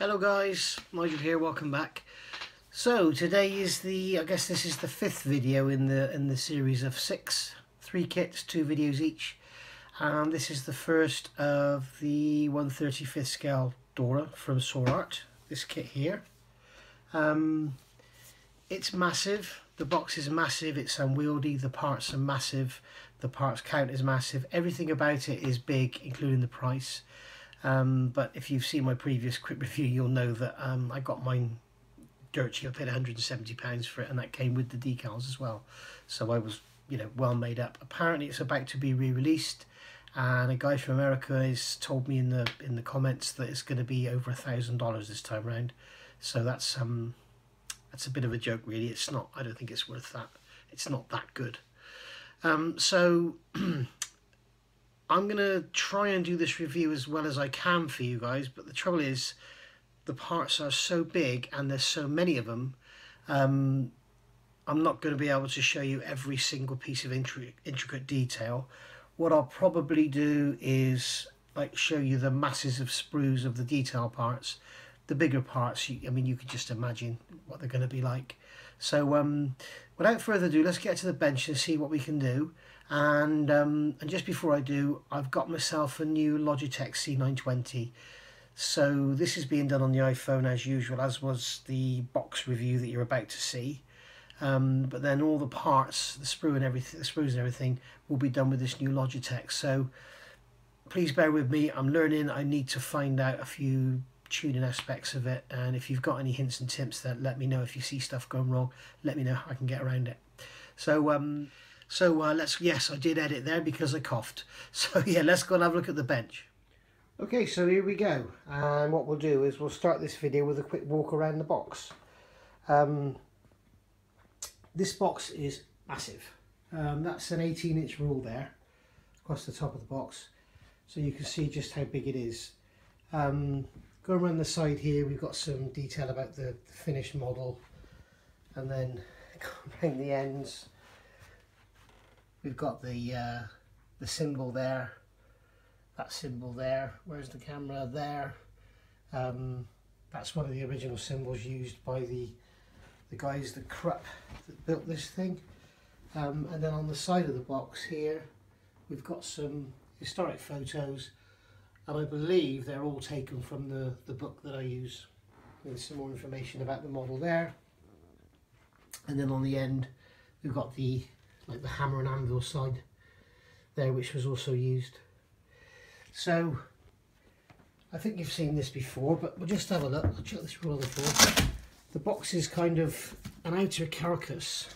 Hello guys, Nigel here, welcome back. So today is the, I guess this is the fifth video in the series of six, three kits, two videos each. And this is the first of the 1/35 scale Dora from Soar Art, this kit here. It's massive, the box is massive, it's unwieldy, the parts are massive, the parts count is massive, everything about it is big, including the price. But if you've seen my previous quick review, you'll know that I got mine dirt cheap. I paid £170 for it, and that came with the decals as well. So I was, you know, well made up. Apparently, it's about to be re-released, and a guy from America has told me in the comments that it's going to be over $1,000 this time round. So that's a bit of a joke, really. It's not. I don't think it's worth that. It's not that good. So. I'm going to try and do this review as well as I can for you guys, but the trouble is the parts are so big and there's so many of them, I'm not going to be able to show you every single piece of intricate detail. What I'll probably do is like show you the masses of sprues of the detail parts, the bigger parts. I mean, you could just imagine what they're going to be like. So without further ado, let's get to the bench and see what we can do. And just before I do, I've got myself a new Logitech C920. So this is being done on the iPhone as usual, as was the box review that you're about to see. But then all the parts, the sprue and everything, the sprues and everything, will be done with this new Logitech. So please bear with me. I'm learning. I need to find out a few tuning aspects of it. And if you've got any hints and tips, then let me know. If you see stuff going wrong, let me know how I can get around it. So. So let's, yes, I did edit there because I coughed. So yeah, let's go and have a look at the bench. Okay, so here we go. And what we'll do is we'll start this video with a quick walk around the box. This box is massive. That's an 18-inch rule there across the top of the box. So you can see just how big it is. Going around the side here, we've got some detail about the finished model. And then around the ends, we've got the symbol there, that symbol there, where's the camera, there. That's one of the original symbols used by the guys, the Krupp, that built this thing. And then on the side of the box here, we've got some historic photos, and I believe they're all taken from the book that I use. There's some more information about the model there. And then on the end, we've got the like the hammer and anvil side there, which was also used. So I think you've seen this before, but we'll just have a look. I'll check this roll on the floor. The box is kind of an outer carcass,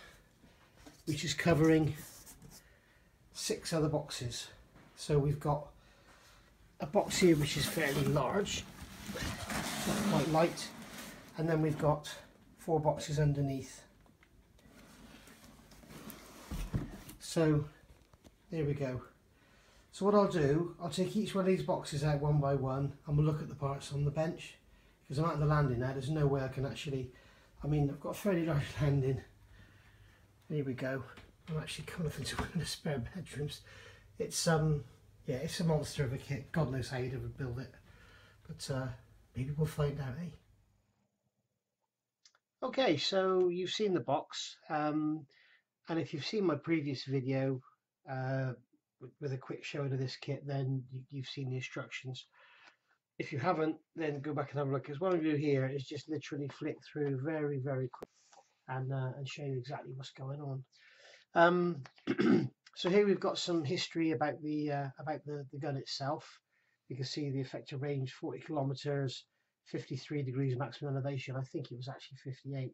which is covering six other boxes. So we've got a box here, which is fairly large, not quite light. And then we've got four boxes underneath. So there we go. So what I'll do, I'll take each one of these boxes out one by one, and we'll look at the parts on the bench, because I'm out of the landing now. There's no way I can actually, I mean, I've got a fairly large landing. Here we go. I'm actually coming up into one of the spare bedrooms. It's yeah, it's a monster of a kit. God knows how you'd ever build it, but maybe we'll find out, eh? Okay, so you've seen the box. And if you've seen my previous video with a quick showing of this kit, then you've seen the instructions. If you haven't, then go back and have a look, because what I'm going to do here is just literally flick through very, very quick and show you exactly what's going on. So here we've got some history about the gun itself. You can see the effective range, 40 kilometers, 53 degrees maximum elevation. I think it was actually 58.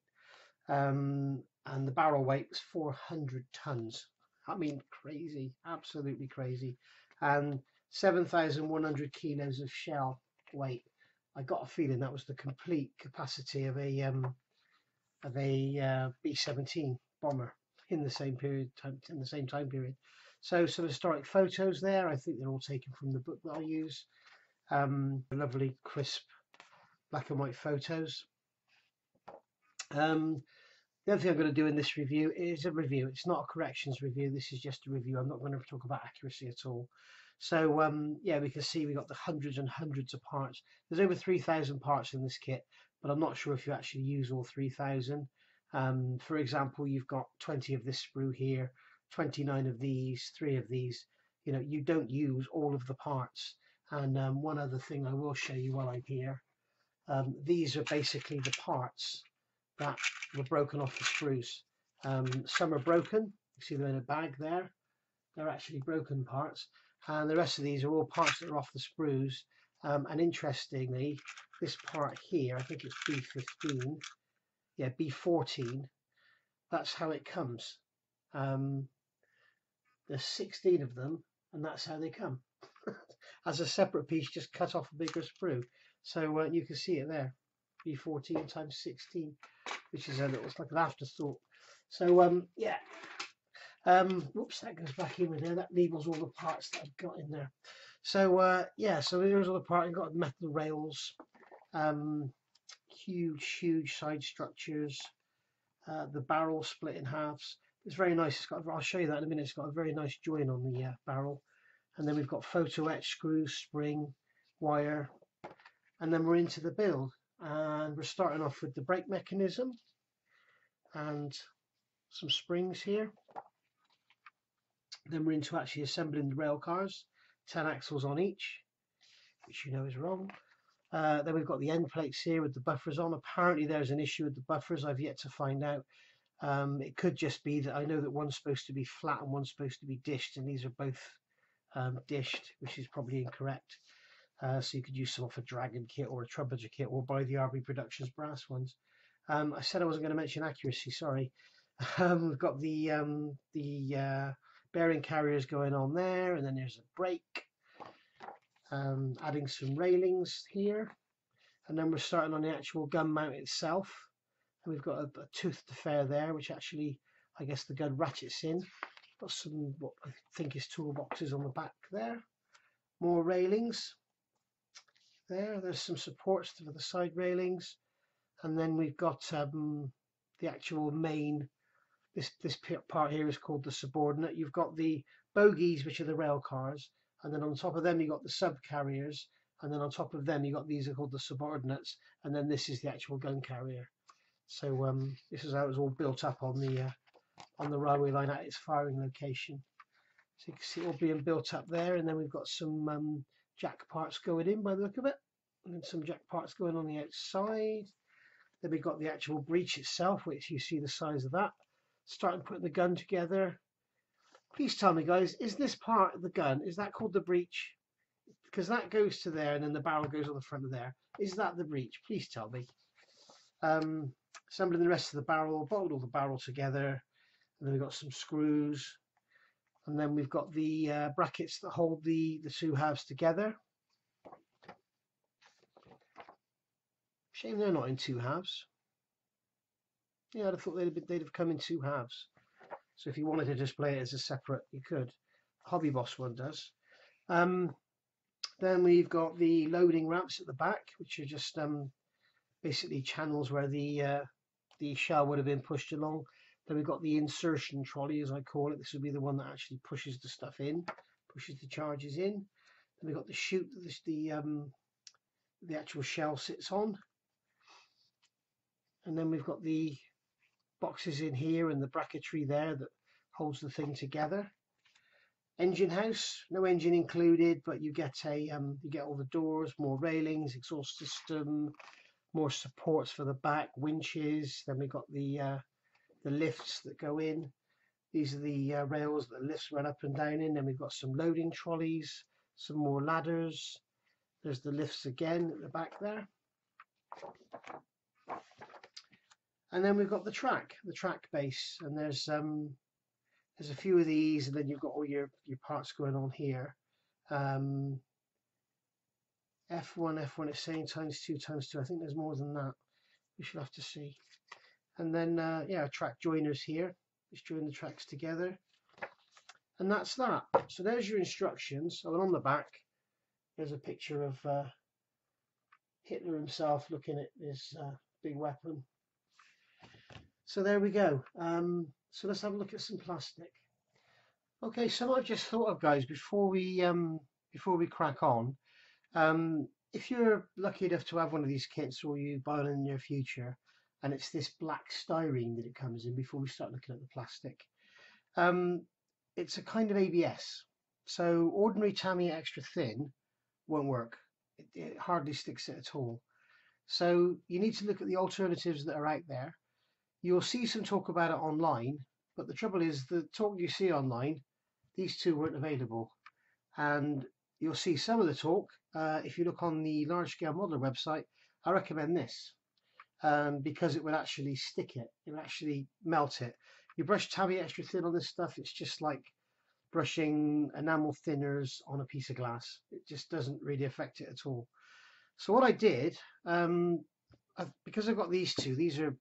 And the barrel weight was 400 tons. I mean, crazy, absolutely crazy. And 7,100 kilos of shell weight. I got a feeling that was the complete capacity of a B-17 bomber in the same period, So some historic photos there. I think they're all taken from the book that I use. Lovely, crisp, black and white photos. The other thing I'm going to do in this review is a review. It's not a corrections review. This is just a review. I'm not going to talk about accuracy at all. So yeah, we can see we got the hundreds and hundreds of parts. There's over 3,000 parts in this kit, but I'm not sure if you actually use all 3,000. For example, you've got 20 of this sprue here, 29 of these, 3 of these. You know, you don't use all of the parts. And one other thing I will show you while I'm here, these are basically the parts that were broken off the sprues. Some are broken, you see them in a bag there, they're actually broken parts, and the rest of these are all parts that are off the sprues. And interestingly, this part here, I think it's B15, yeah, B14, that's how it comes. There's 16 of them, and that's how they come as a separate piece, just cut off a bigger sprue. So you can see it there, B14 times 16, which is a little, it's like an afterthought. So yeah, whoops, that goes back in with there, that labels all the parts that I've got in there. So yeah, so here's all the parts. I've got metal rails, huge side structures, the barrel split in halves. It's very nice. It's got, I'll show you that in a minute, it's got a very nice join on the barrel. And then we've got photo etch, screw, spring, wire, and then we're into the build. And we're starting off with the brake mechanism and some springs here. Then we're into actually assembling the rail cars, 10 axles on each, which you know is wrong. Then we've got the end plates here with the buffers on. Apparently there's an issue with the buffers, I've yet to find out. It could just be that I know that one's supposed to be flat and one's supposed to be dished, and these are both dished, which is probably incorrect. So you could use some off a Dragon kit or a Trumpeter kit, or buy the RB Productions brass ones. I said I wasn't going to mention accuracy, sorry. We've got the bearing carriers going on there, and then there's a brake, adding some railings here, and then we're starting on the actual gun mount itself. And we've got a tooth to fare there, which actually I guess the gun ratchets in. Got some what I think is toolboxes on the back there, more railings there, there's some supports for the side railings, and then we've got the actual main, this part here is called the subordinate. You've got the bogies, which are the rail cars, and then on top of them you've got the sub carriers, and then on top of them you got these are called the subordinates, and then this is the actual gun carrier. So this is how it's all built up on the railway line at its firing location. So you can see it all being built up there, and then we've got some jack parts going in by the look of it, and then some jack parts going on the outside. Then we've got the actual breech itself, which you see the size of that. Starting putting the gun together. Please tell me, guys, is this part of the gun, is that called the breech? Because that goes to there, and then the barrel goes on the front of there. Is that the breech? Please tell me. Assembling the rest of the barrel, bolted all the barrel together, and then we've got some screws, and then we've got the brackets that hold the two halves together. Shame they're not in two halves. Yeah, I'd have thought they'd have come in two halves. So if you wanted to display it as a separate, you could. Hobby Boss one does. Then we've got the loading ramps at the back, which are just basically channels where the shell would have been pushed along. Then we've got the insertion trolley, as I call it. This would be the one that actually pushes the stuff in, pushes the charges in. Then we've got the chute that the actual shell sits on. And then we've got the boxes in here and the bracketry there that holds the thing together. Engine house, no engine included, but you get a you get all the doors, more railings, exhaust system, more supports for the back, winches. Then we've got the lifts that go in. These are the rails that lifts run up and down in. Then we've got some loading trolleys, some more ladders. There's the lifts again at the back there. And then we've got the track base, and there's a few of these, and then you've got all your parts going on here. F1 it's saying times 2 times 2. I think there's more than that. We should have to see. And then yeah, track joiners here, which join the tracks together. And that's that. So there's your instructions. And on the back, there's a picture of Hitler himself looking at his big weapon. So there we go. So let's have a look at some plastic. Okay, so I just thought of, guys, before we crack on, if you're lucky enough to have one of these kits, or you buy one in the near future, and it's this black styrene that it comes in, before we start looking at the plastic, it's a kind of ABS. So ordinary Tamiya extra thin won't work. It hardly sticks it at all. So you need to look at the alternatives that are out there. You'll see some talk about it online, but the trouble is the talk you see online, these two weren't available, and you'll see some of the talk if you look on the Large Scale Modeler website. I recommend this because it will actually stick it. It will actually melt it. You brush Tamiya extra thin on this stuff, it's just like brushing enamel thinners on a piece of glass. It just doesn't really affect it at all. So what I did, because I've got these two, these are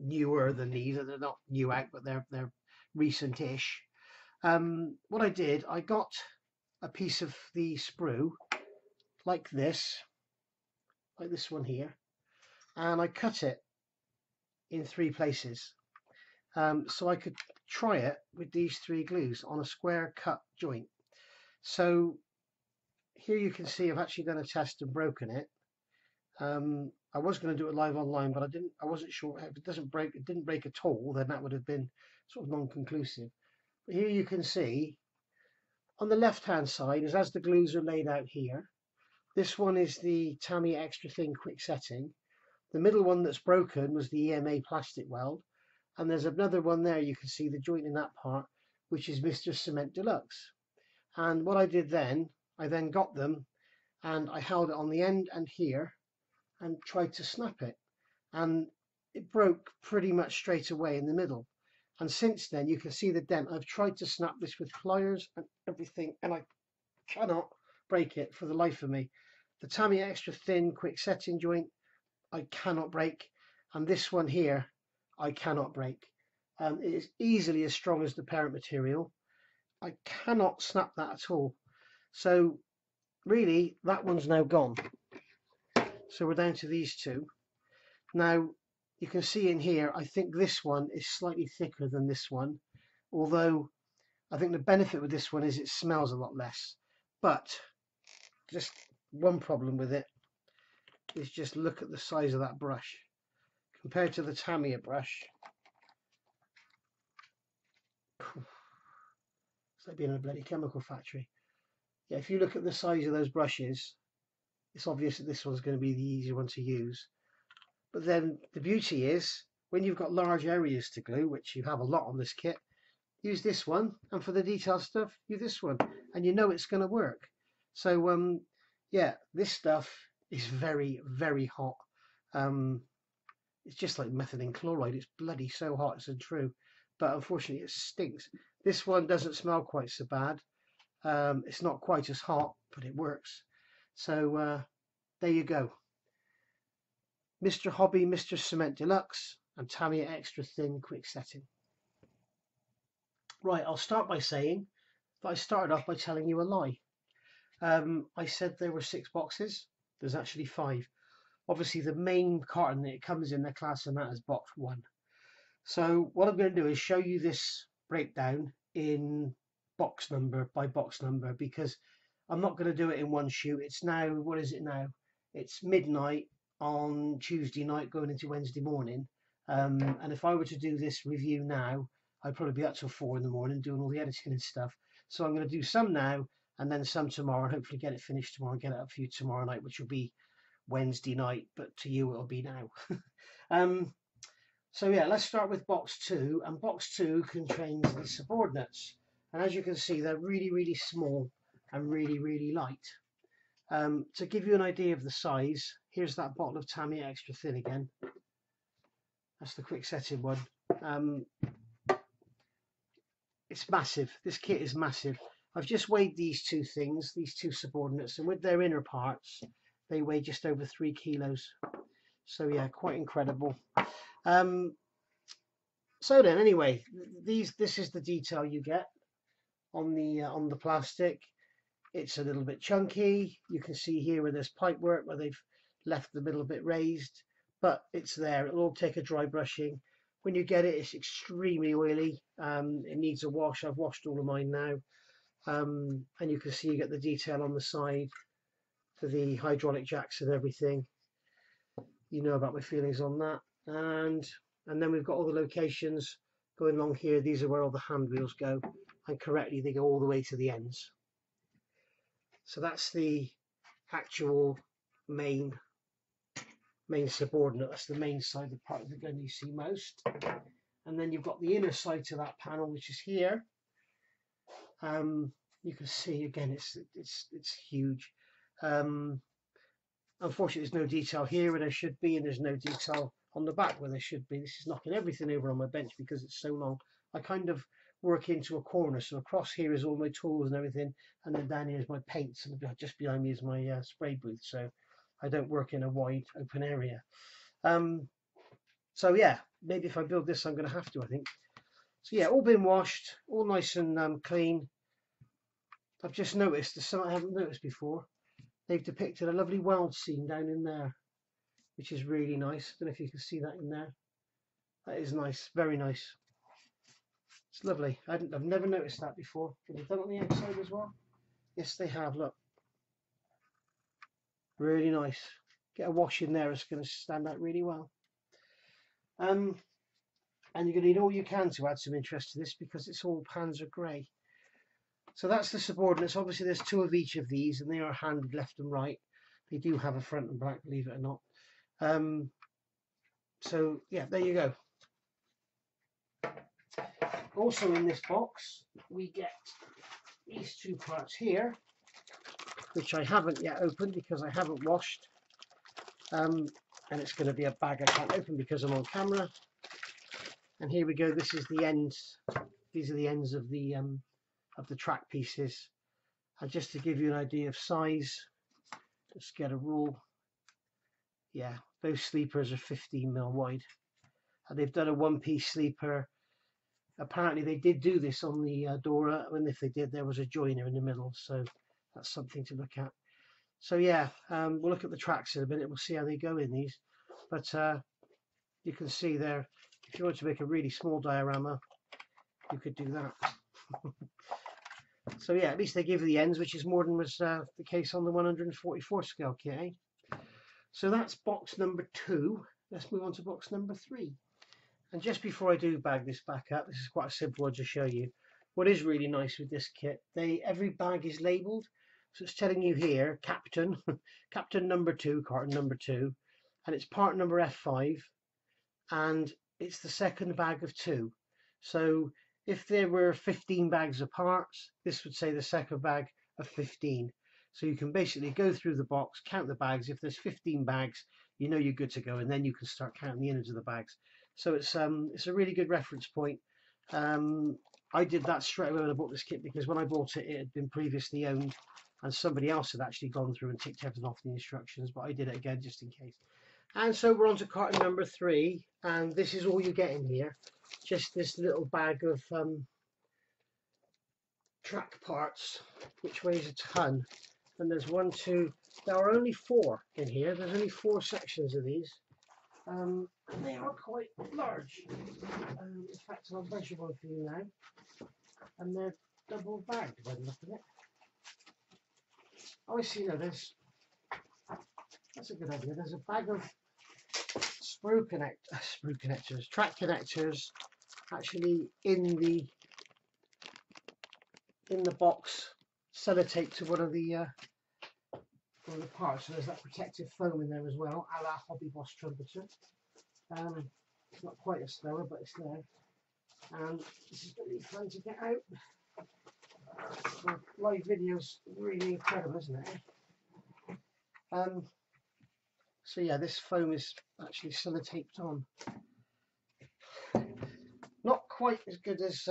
newer than these. They're not new out, but they're recent-ish. What I did, I got a piece of the sprue like this one here, and I cut it in three places so I could try it with these three glues on a square cut joint. So here you can see I've actually done a test and broken it. I was going to do it live online, but I wasn't sure. If it didn't break at all, then that would have been sort of non-conclusive. But here you can see on the left-hand side is as the glues are laid out here. This one is the Tamiya extra thin quick setting. The middle one that's broken was the EMA plastic weld, and there's another one there. You can see the joint in that part, which is Mr. Cement Deluxe. And what I did then, I then got them and I held it on the end and here, and tried to snap it, and it broke pretty much straight away in the middle. And since then you can see the dent. I've tried to snap this with pliers and everything, and I cannot break it for the life of me. The Tamiya extra thin quick setting joint I cannot break, and this one here I cannot break. It is easily as strong as the parent material. I cannot snap that at all. So really that one's now gone. So we're down to these two. Now you can see in here, I think this one is slightly thicker than this one, although I think the benefit with this one is it smells a lot less. But just one problem with it is just look at the size of that brush compared to the Tamiya brush. It's like being in a bloody chemical factory. Yeah, if you look at the size of those brushes, it's obvious that this one's going to be the easier one to use. But then the beauty is, when you've got large areas to glue, which you have a lot on this kit, use this one, and for the detail stuff, use this one, and you know it's going to work. So yeah, this stuff is very, very hot. It's just like methylene chloride. It's bloody so hot, it's untrue. But unfortunately, it stinks. This one doesn't smell quite so bad. It's not quite as hot, but it works. So there you go. Mr. Hobby, Mr. Cement Deluxe, and Tamiya extra thin quick setting. Right, I'll start by saying that I started off by telling you a lie. I said there were 6 boxes. There's actually 5. Obviously the main carton that it comes in, they're classing that as box 1. So what I'm going to do is show you this breakdown in box number by box number, because I'm not going to do it in one shoot. It's now, what is it now? It's midnight on Tuesday night going into Wednesday morning. And if I were to do this review now, I'd probably be up till 4 in the morning doing all the editing and stuff. So I'm going to do some now and then some tomorrow, and hopefully get it finished tomorrow and get it up for you tomorrow night, which will be Wednesday night, but to you it'll be now. So yeah, let's start with box 2, and box 2 contains the subordinates. And as you can see, they're really, really small and really, really light. To give you an idea of the size, here's that bottle of Tamiya extra thin again. That's the quick setting one. It's massive. This kit is massive. I've just weighed these two things, these two subordinates, and with their inner parts, they weigh just over 3 kilos. So yeah, quite incredible. So then, anyway, this is the detail you get on the plastic. It's a little bit chunky. You can see here where there's pipe work, where they've left the middle bit raised, but it's there. It'll all take a dry brushing. when you get it, it's extremely oily. It needs a wash. I've washed all of mine now. And you can see you get the detail on the side for the hydraulic jacks and everything. You know about my feelings on that. And then we've got all the locations going along here. These are where all the hand wheels go, and correctly they go all the way to the ends. So that's the actual main subordinate. That's the main side, the part of the gun you see most. And then you've got the inner side to that panel, which is here. You can see again, it's huge. Unfortunately, there's no detail here where there should be, and there's no detail on the back where there should be. This is knocking everything over on my bench because it's so long. I kind of work into a corner, so across here is all my tools and everything, and then down here is my paints, and just behind me is my spray booth, so I don't work in a wide open area. So yeah, maybe if I build this, I'm going to have to, I think. So yeah, all been washed, all nice and clean. I've just noticed there's something I haven't noticed before. They've depicted a lovely weld scene down in there, which is really nice. I don't know if you can see that in there. That is nice, very nice. It's lovely. I've never noticed that before. Have they done it on the outside as well? Yes, they have. Look, really nice. Get a wash in there. It's going to stand out really well. And you're going to need all you can to add some interest to this because it's all Panzer grey. So that's the subordinates. Obviously, there's two of each of these, and they are handed left and right. They do have a front and back, believe it or not. So yeah, there you go. Also in this box we get these two parts here, which I haven't yet opened because I haven't washed, and it's going to be a bag I can't open because I'm on camera. And here we go, this is the ends. These are the ends of the track pieces, and just to give you an idea of size, let's get a rule. Yeah, those sleepers are 15mm wide, and they've done a one-piece sleeper. Apparently they did do this on the Dora, and if they did, there was a joiner in the middle, so that's something to look at. So yeah, we'll look at the tracks in a minute, we'll see how they go in these, but you can see there, if you want to make a really small diorama, you could do that. So yeah, at least they give you the ends, which is more than was the case on the 144 scale kit, eh? So that's box number 2. Let's move on to box number 3. And just before I do bag this back up, this is quite a simple one to show you. What is really nice with this kit, every bag is labelled. So it's telling you here, Captain, Captain number 2, carton number 2, and it's part number F5, and it's the second bag of 2. So if there were 15 bags of parts, this would say the second bag of 15. So you can basically go through the box, count the bags. If there's 15 bags, you know you're good to go, and then you can start counting the innards of the bags. So it's a really good reference point. I did that straight away when I bought this kit, because when I bought it, it had been previously owned, and somebody else had actually gone through and ticked everything off the instructions, but I did it again just in case. And so we're on to carton number 3, and this is all you get in here. Just this little bag of track parts, which weighs a ton. And there's 1, 2, there are only 4 in here. There's only 4 sections of these, and they are quite large. In fact, I'll measure one for you now, and they're double bagged by the look of it. Oh, I see now, that's a good idea. There's a bag of sprue connectors, track connectors, actually in the box, sellotape to one of the parts. So there's that protective foam in there as well, a la Hobby Boss Trumpeter. It's not quite as thorough, but it's there. And this is really fun to get out. So live video's really incredible, isn't it? So yeah, this foam is actually sellotaped on. Not quite as good as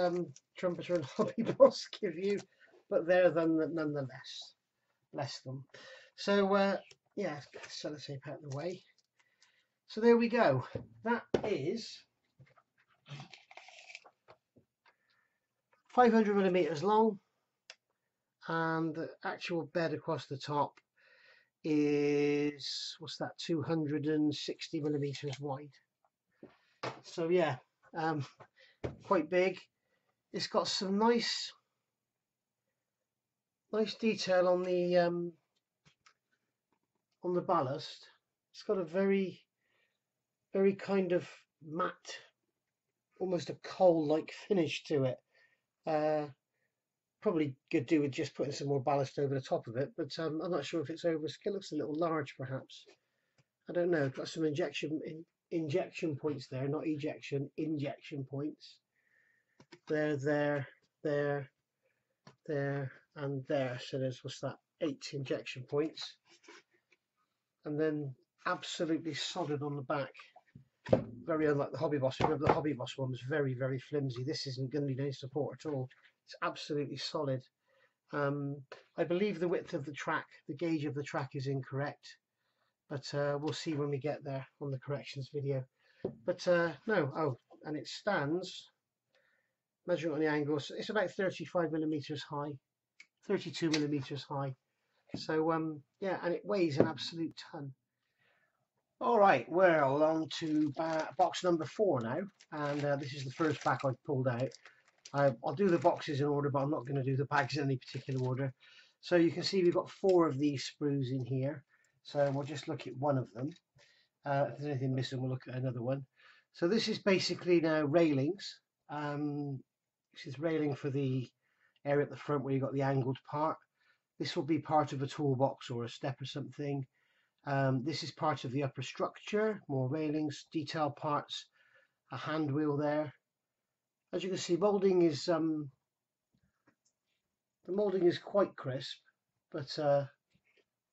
Trumpeter and Hobby Boss give you, but they're nonetheless less than. So yeah, sellotape out of the way. So there we go. That is 500mm long, and the actual bed across the top is, what's that, 260mm wide. So yeah, quite big. It's got some nice detail on the ballast. It's got a very kind of matte, almost a coal-like finish to it. Probably could do with just putting some more ballast over the top of it, but I'm not sure if it's over. It looks a little large, perhaps. I don't know. Got some injection points there, not ejection, injection points. There, and there. So there's, what's that, 8 injection points, and then absolutely solid on the back. Very unlike the Hobby Boss. Remember, the Hobby Boss one was very flimsy. This isn't going to need any support at all. It's absolutely solid. I believe the width of the track, the gauge of the track, is incorrect, but we'll see when we get there on the corrections video. But no, oh, and it stands, measuring on the angles, it's about 35mm high, 32mm high. So yeah, and it weighs an absolute ton. All right, we're on to box number 4 now, and this is the first pack I've pulled out. I'll do the boxes in order, but I'm not going to do the bags in any particular order. So you can see we've got 4 of these sprues in here, so we'll just look at one of them. If there's anything missing, we'll look at another one. So this is basically now railings. This is railing for the area at the front where you've got the angled part. This will be part of a toolbox or a step or something. This is part of the upper structure, more railings, detail parts, a hand wheel there. As you can see, moulding is the moulding is quite crisp, but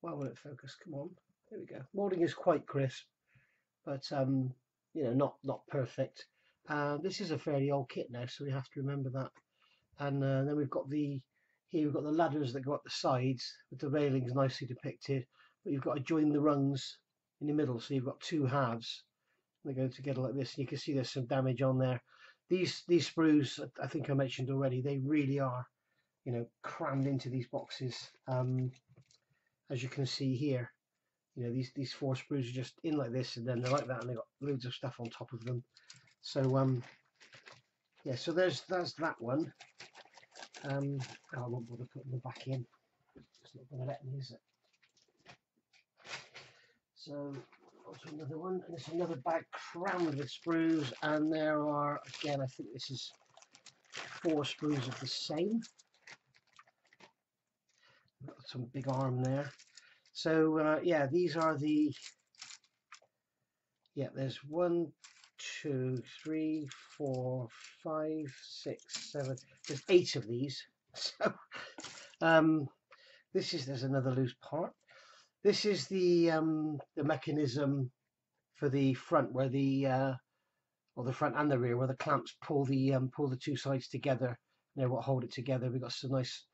why won't it focus? Come on, there we go. Moulding is quite crisp, but you know, not perfect. This is a fairly old kit now, so we have to remember that. And then we've got the ladders that go up the sides with the railings nicely depicted. But you've got to join the rungs in the middle, so you've got 2 halves. They go together like this, and you can see there's some damage on there. These sprues, I think I mentioned already, they really are, you know, crammed into these boxes. As you can see here, you know, these 4 sprues are just in like this, and then they're like that, and they've got loads of stuff on top of them. So yeah, so that's that one. I won't bother putting them back in. It's not going to let me, is it? So also another one, and it's another bag crammed with sprues, and there are, again, I think this is 4 sprues of the same. Got some big arm there. So yeah, these are the, yeah, there's 1, 2, 3, 4, 5, 6, 7, there's 8 of these. So this is, there's another loose part. This is the mechanism for the front, where the or the front and the rear, where the clamps pull the 2 sides together. They're what hold it together. We've got some nice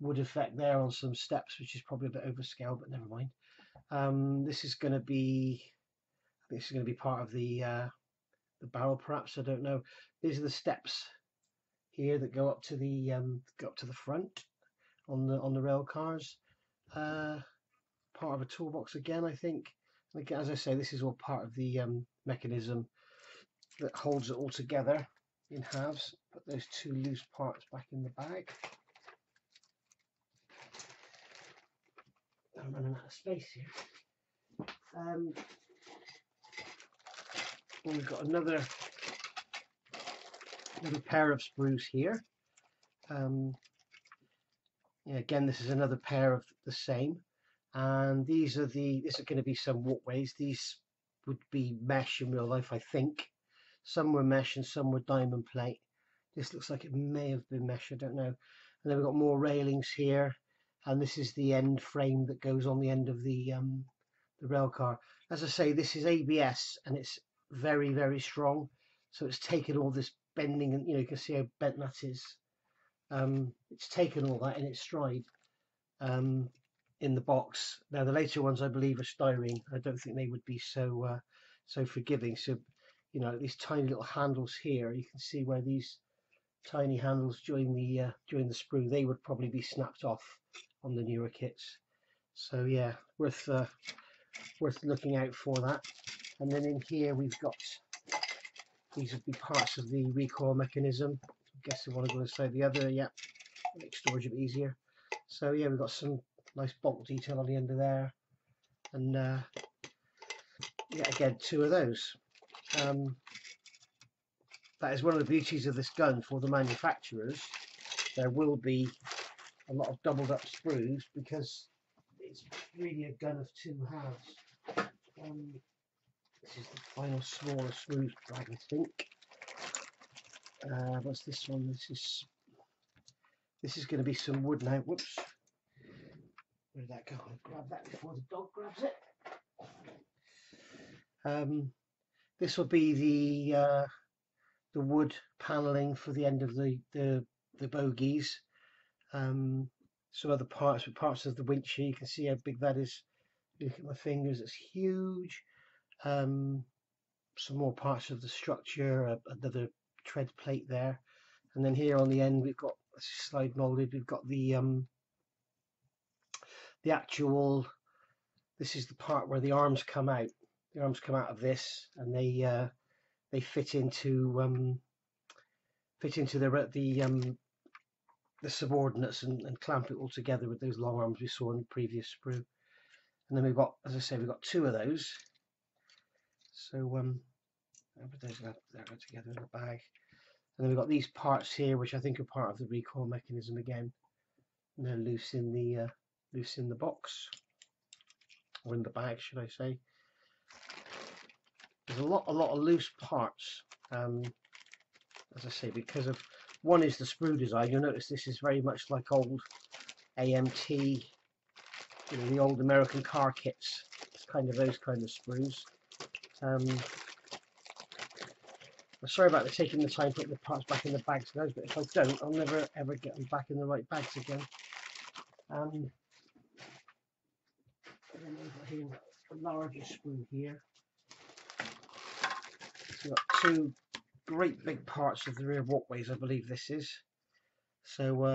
wood effect there on some steps, which is probably a bit overscale, but never mind. This is going to be, I think this is going to be part of the barrel, perhaps. I don't know. These are the steps here that go up to the front on the rail cars. Part of a toolbox again, I think. Like, as I say, this is all part of the mechanism that holds it all together in halves. Put those 2 loose parts back in the bag. I'm running out of space here. We've got another pair of sprues here. Yeah, again, this is another pair of the same. And these are the, this is going to be some walkways. These would be mesh in real life, I think. Some were mesh and some were diamond plate. This looks like it may have been mesh, I don't know. And then we've got more railings here, and this is the end frame that goes on the end of the rail car. As I say, this is ABS, and it's very strong, so it's taken all this bending, and you know, you can see how bent that is. It's taken all that in its stride. In the box now, the later ones I believe are styrene. I don't think they would be so so forgiving. So you know, these tiny little handles here, you can see where these tiny handles join the sprue. They would probably be snapped off on the newer kits. So yeah, worth looking out for that. And then in here we've got These would be parts of the recoil mechanism. I guess they want to go inside the other, yeah, make storage a bit easier. So yeah, we've got some nice bolt detail on the end of there, and yeah, again, two of those. That is one of the beauties of this gun for the manufacturers. There will be a lot of doubled up sprues because it's really a gun of two halves. This is the final smaller sprues bag, I think. What's this one? This is going to be some wood now. Whoops. Where did that go? I'll grab that before the dog grabs it. This will be the wood panelling for the end of the bogies. Some other parts, of the winch here. You can see how big that is. Look at my fingers, it's huge. Some more parts of the structure, another tread plate there, and then here on the end we've got slide molded. We've got the actual. This is the part where the arms come out. The arms come out of this, and they fit into the subordinates and clamp it all together with those long arms we saw in the previous sprue. And then we've got, as I say, we've got two of those. So I'll put those together in the bag. And then we've got these parts here, which I think are part of the recoil mechanism again. And they're loose in the box, or in the bag, should I say? There's a lot of loose parts. As I say, because of one is the sprue design. You'll notice this is very much like old AMT, you know, the old American car kits. It's kind of those kind of sprues. I'm sorry about taking the time putting the parts back in the bags, guys, but if I don't, I'll never ever get them back in the right bags again. I don't know if I hear a larger spoon here. So we've got two great big parts of the rear walkways, I believe this is. So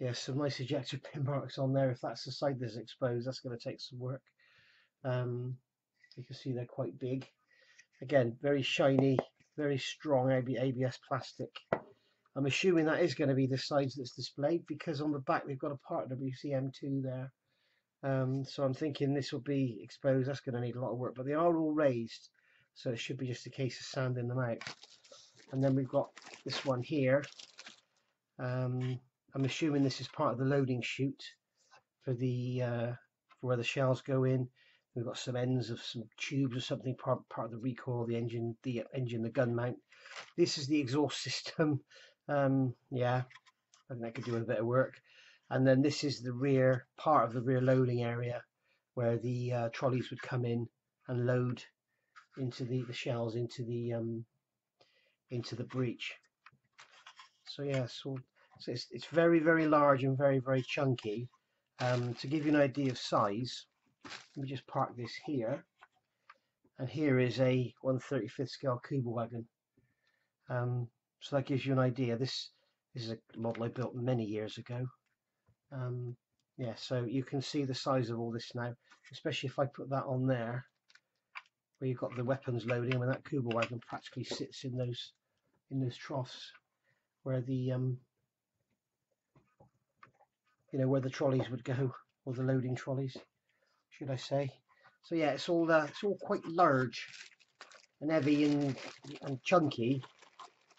yeah, some nice ejector pin marks on there. If that's the side that's exposed, that's going to take some work. You can see they're quite big. Again, very shiny, very strong ABS plastic. I'm assuming that is going to be the size that's displayed, because on the back they've got a part WCM2 there. So I'm thinking this will be exposed. That's going to need a lot of work, but they are all raised, so it should be just a case of sanding them out. And then we've got this one here. I'm assuming this is part of the loading chute for the for where the shells go in. We've got some ends of some tubes or something, part of the recoil, the engine, the gun mount. This is the exhaust system. Yeah, I think that could do with a bit of work. And then this is the rear, part of the rear loading area where the trolleys would come in and load into the shells into the breech. So yeah, so it's very, very large and very, very chunky. To give you an idea of size, let me just park this here, and here is a 1/35 scale Kübelwagen. So that gives you an idea. This is a model I built many years ago. Yeah, so you can see the size of all this now, especially if I put that on there, where you've got the weapons loading. I mean, that Kübelwagen practically sits in those troughs where the you know, where the trolleys would go, or the loading trolleys, should I say. So yeah, it's all quite large and heavy and chunky,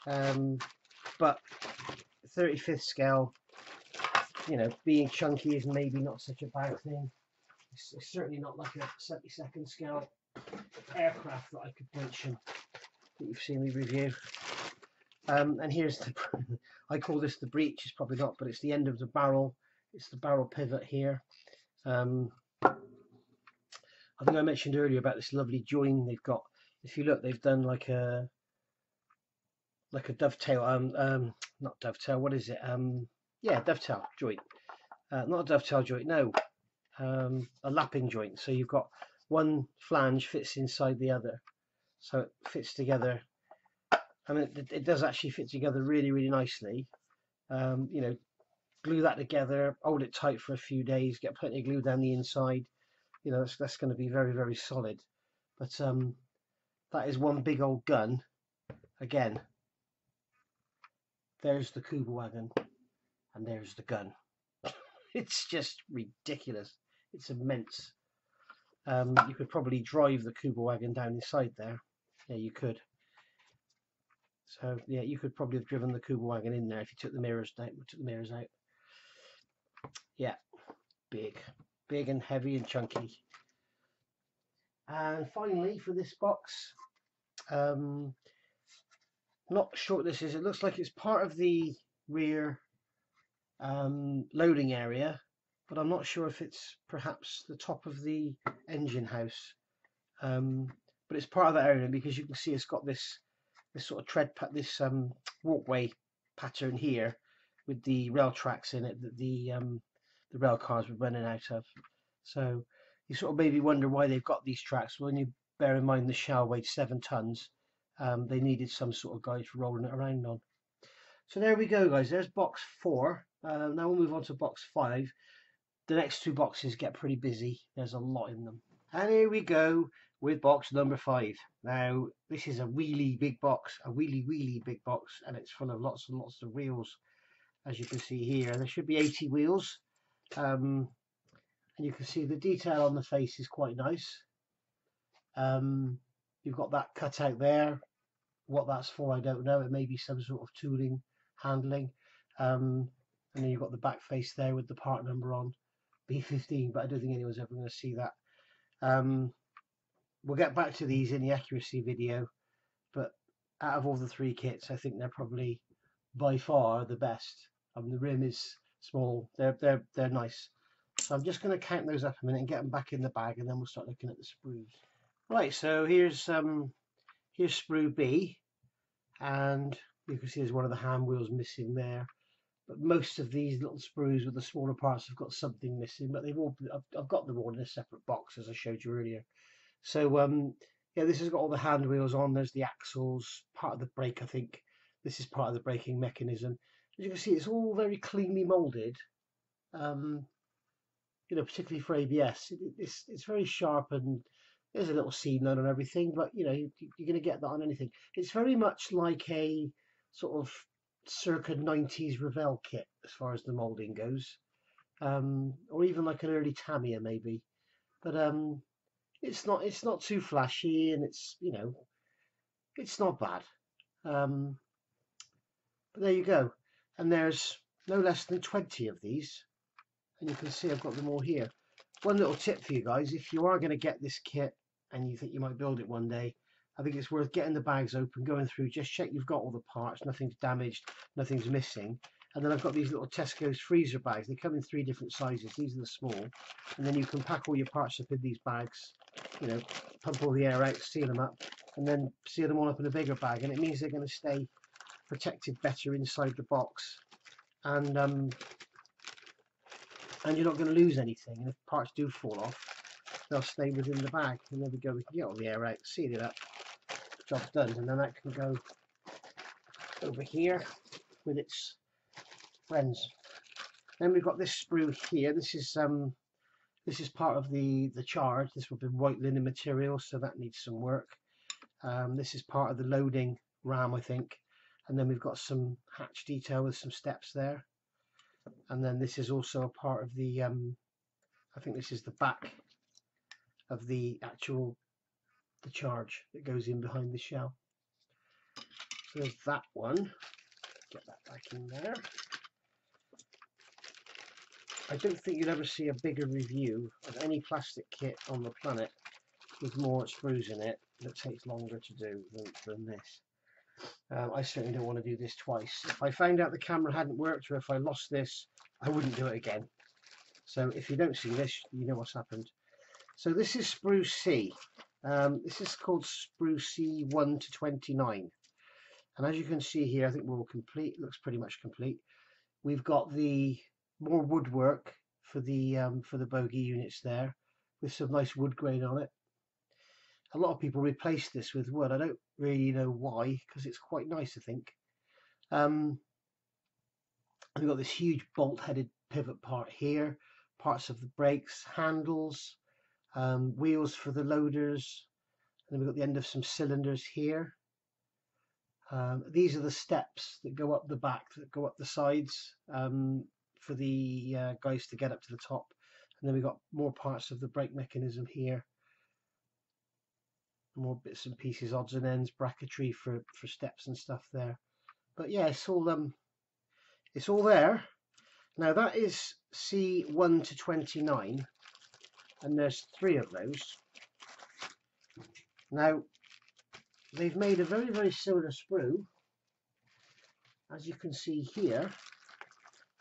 but 35th scale, you know, being chunky is maybe not such a bad thing. It's certainly not like a 72nd scale aircraft that I could mention that you've seen me review. And here's the I call this the breech. It's probably not, but it's the end of the barrel. It's the barrel pivot here. I think I mentioned earlier about this lovely join they've got. If you look, they've done like a dovetail, not dovetail, what is it? Yeah, dovetail joint. Not a dovetail joint, no. A lapping joint. So you've got one flange fits inside the other, so it fits together. I mean, it does actually fit together really, really nicely. You know, glue that together, hold it tight for a few days, get plenty of glue down the inside. You know, that's going to be very, very solid. But that is one big old gun again, there's the Kübelwagen and there's the gun. It's just ridiculous. It's immense. You could probably drive the Kübelwagen down inside there. Yeah, you could. So yeah, you could probably have driven the Kübelwagen in there if you took the mirrors down, took the mirrors out. Yeah, big, big and heavy and chunky. And finally, for this box, not sure what this is. It looks like it's part of the rear loading area, but I'm not sure if it's perhaps the top of the engine house. But it's part of that area because you can see it's got this sort of walkway pattern here with the rail tracks in it that the rail cars were running out of. So you sort of maybe wonder why they've got these tracks. When you bear in mind the shell weighed 7 tons, they needed some sort of guide for rolling it around on. So there we go, guys. There's box 4. Now we'll move on to box 5. The next two boxes get pretty busy. There's a lot in them. And here we go with box number 5. Now this is a really big box, a really big box, and it's full of lots and lots of wheels, as you can see here. And there should be 80 wheels. And you can see the detail on the face is quite nice. You've got that cut out there. What that's for, I don't know. It may be some sort of tooling, handling. And then you've got the back face there with the part number on, B-15, but I don't think anyone's ever going to see that. We'll get back to these in the accuracy video, but out of all the three kits, I think they're probably by far the best. The rim is small. They're nice. So I'm just going to count those up a minute and get them back in the bag, and then we'll start looking at the sprues. Right, so here's sprue B, and you can see there's one of the hand wheels missing there. But most of these little sprues with the smaller parts have got something missing, but they've all, I've got them all in a separate box, as I showed you earlier. So yeah, this has got all the hand wheels on. There's the axles, part of the brake, I think. This is part of the braking mechanism. As you can see, it's all very cleanly molded. You know, particularly for ABS, it's very sharp, and there's a little C9 on everything, but you know, you're going to get that on anything. It's very much like a sort of circa 90s Revell kit as far as the molding goes, or even like an early Tamiya maybe, but it's not too flashy, and it's, you know, it's not bad. But there you go, and there's no less than 20 of these, and you can see I've got them all here. One little tip for you guys: if you are going to get this kit and you think you might build it one day, I think it's worth getting the bags open, going through, just check you've got all the parts, nothing's damaged, nothing's missing. And then I've got these little Tesco's freezer bags. They come in 3 different sizes. These are the small, and then you can pack all your parts up in these bags, you know, pump all the air out, seal them up, and then seal them all up in a bigger bag, and it means they're going to stay protected better inside the box, and you're not going to lose anything. And if parts do fall off, they'll stay within the bag. And there we go, we can get all the air out, seal it up, job's done. And then that can go over here with its friends. Then we've got this sprue here. This is part of the charge. This will be white linen material, so that needs some work. This is part of the loading ram, I think. And then we've got some hatch detail with some steps there. And then this is also a part of the I think this is the back of the actual charge that goes in behind the shell. So there's that one. Get that back in there. I don't think you'll ever see a bigger review of any plastic kit on the planet with more sprues in it that takes longer to do than this. I certainly don't want to do this twice. If I found out the camera hadn't worked, or if I lost this, I wouldn't do it again. So if you don't see this, you know what's happened. So this is sprue C. This is called sprue C1 to 29. And as you can see here, I think we're all complete. It looks pretty much complete. We've got the more woodwork for the bogey units there, with some nice wood grain on it. A lot of people replace this with wood. I don't really know why, because it's quite nice, I think. We've got this huge bolt-headed pivot part here, parts of the brakes, handles, wheels for the loaders, and then we've got the end of some cylinders here. These are the steps that go up the back, that go up the sides for the guys to get up to the top. And then we've got more parts of the brake mechanism here. More bits and pieces, odds and ends, bracketry for steps and stuff there. But yeah, it's all there. Now that is C1 to 29, and there's 3 of those. Now they've made a very, very similar sprue, as you can see here.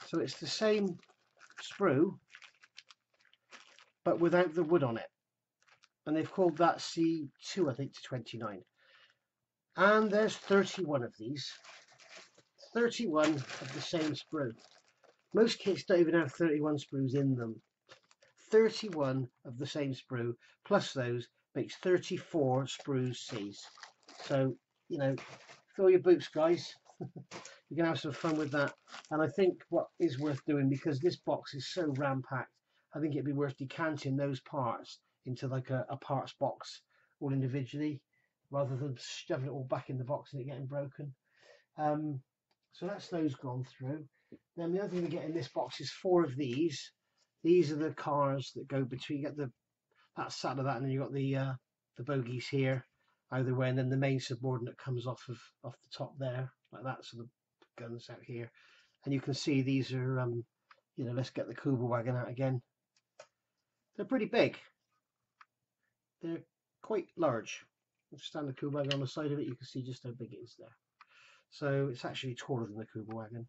So it's the same sprue, but without the wood on it. And they've called that C2, I think, to 29. And there's 31 of these. 31 of the same sprue. Most kits don't even have 31 sprues in them. 31 of the same sprue, plus those, makes 34 sprue Cs. So, you know, fill your boots, guys. You're going to have some fun with that. And I think what is worth doing, because this box is so ram-packed, I think it'd be worth decanting those parts into like a parts box all individually, rather than shoving it all back in the box and it getting broken. So that's those gone through. Then the other thing we get in this box is 4 of these. These are the cars that go between, you get the, that's sat of that, and then you've got the bogies here either way, and then the main subordinate comes off the top there like that. So the guns out here, and you can see these are you know, let's get the Kübelwagen out again. They're pretty big. They're quite large. Stand the Kübelwagen on the side of it, you can see just how big it is there. So it's actually taller than the Kübelwagen.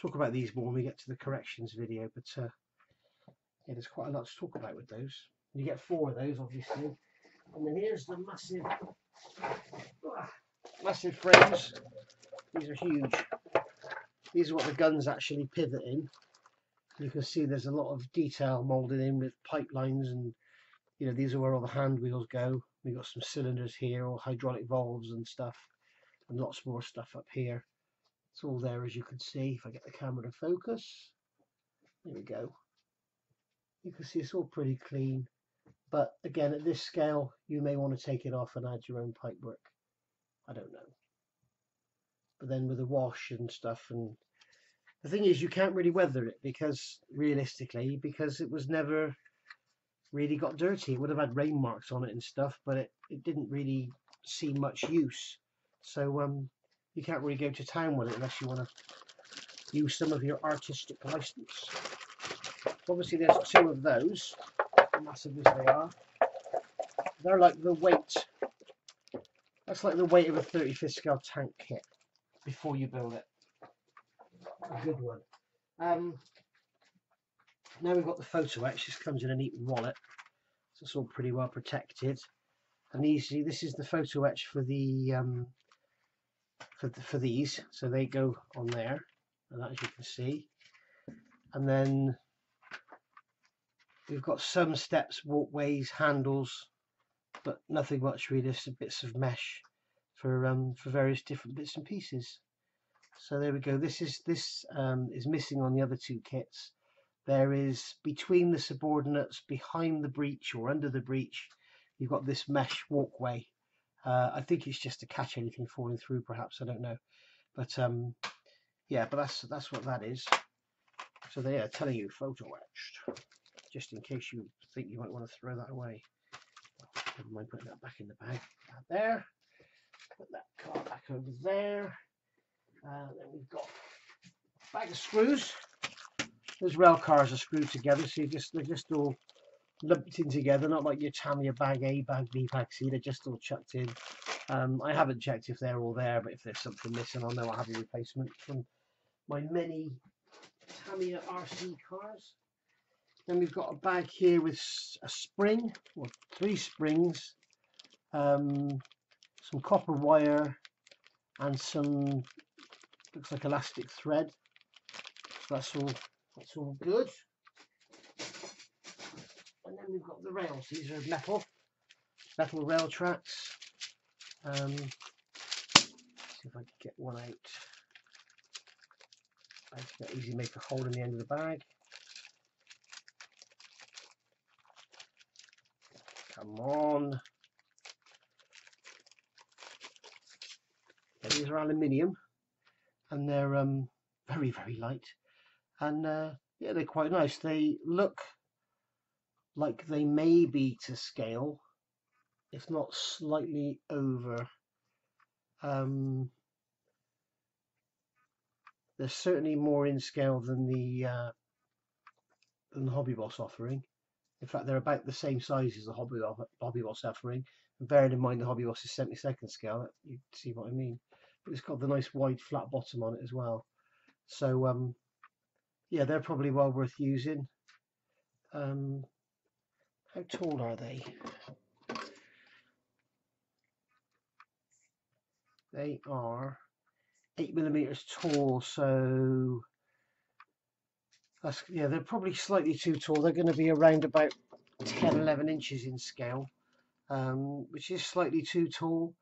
Talk about these more when we get to the corrections video, but yeah, there's quite a lot to talk about with those. You get 4 of those, obviously. And then here's the massive frames. These are huge. These are what the guns actually pivot in. You can see there's a lot of detail moulded in with pipelines, and you know, these are where all the hand wheels go. We've got some cylinders here, all hydraulic valves and stuff, and lots more stuff up here. It's all there, as you can see. If I get the camera to focus, there we go. You can see it's all pretty clean, but again, at this scale, you may want to take it off and add your own pipework. I don't know. But then with the wash and stuff, and the thing is, you can't really weather it, because realistically, because it was never really got dirty. It would have had rain marks on it and stuff, but it didn't really see much use. So you can't really go to town with it unless you want to use some of your artistic license. Obviously there's 2 of those, massive as they are. They're like the weight, that's like the weight of a 35th scale tank kit before you build it. A good one. Now we've got the photo etch. This comes in a neat wallet, so it's all pretty well protected. And easily, this is the photo etch for the for these, so they go on there, and as you can see. And then we've got some steps, walkways, handles, but nothing much really. Just bits of mesh for various different bits and pieces. So there we go. This is missing on the other 2 kits. There is between the subordinates, behind the breech or under the breech, you've got this mesh walkway. I think it's just to catch anything falling through, perhaps, I don't know. But yeah, but that's what that is. So they are telling you photo etched, just in case you think you might want to throw that away. Never mind putting that back in the bag. Put that there. Put that card back over there. Then we've got a bag of screws. Those rail cars are screwed together, so they're just all lumped in together, not like your Tamiya bag A, bag B, bag C. They're just all chucked in. I haven't checked if they're all there, but if there's something missing, I'll know I'll have a replacement from my many Tamiya RC cars. Then we've got a bag here with a spring, or 3 springs, some copper wire, and some, looks like elastic thread. So that's all good. And then we've got the rails. These are metal rail tracks. See if I can get one out. That's not easy, make a hole in the end of the bag. Come on. These are aluminium and they're very, very light, and yeah, they're quite nice. They look like they may be to scale, if not slightly over. They're certainly more in scale than the Hobby Boss offering. In fact, they're about the same size as the Hobby Boss offering. And bearing in mind the Hobby Boss is 72nd scale, you see what I mean. But it's got the nice wide flat bottom on it as well. So yeah, they're probably well worth using. How tall are they? They are 8mm tall, so that's, yeah, they're probably slightly too tall. They're going to be around about 10-11 inches in scale, which is slightly too tall.